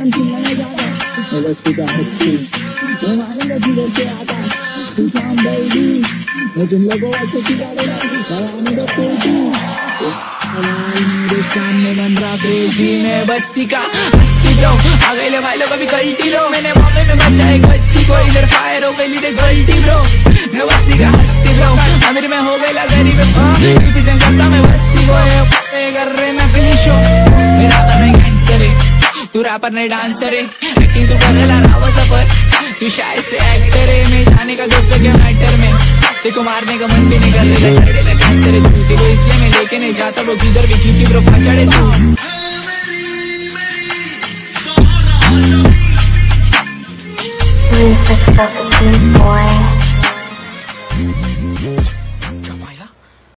बस्ती का बस्ती लो आ गए भाई लोग अभी गलती लो मैंने बॉम्बे में बचाए बच्ची को इधर फायर हो गई दे गलती लो मैं बस्ती का हस्ती लो अमीर में हो गए गरीब करता मैं बस्ती को कर रहे मैं फिनिश हो मेरा तो नहीं तू रैपर नहीं डांसर है लेकिन तू कर रहा रावा सफर तू शायद से एक्टर है मैं जाने का दोस्त क्या मैटर में देखो मारने का मन भी नहीं कर रहा सड़े लगा कैंसर है तू देखो इसलिए मैं लेके नहीं जाता वो किधर भी खींची ब्रो पछाड़े तू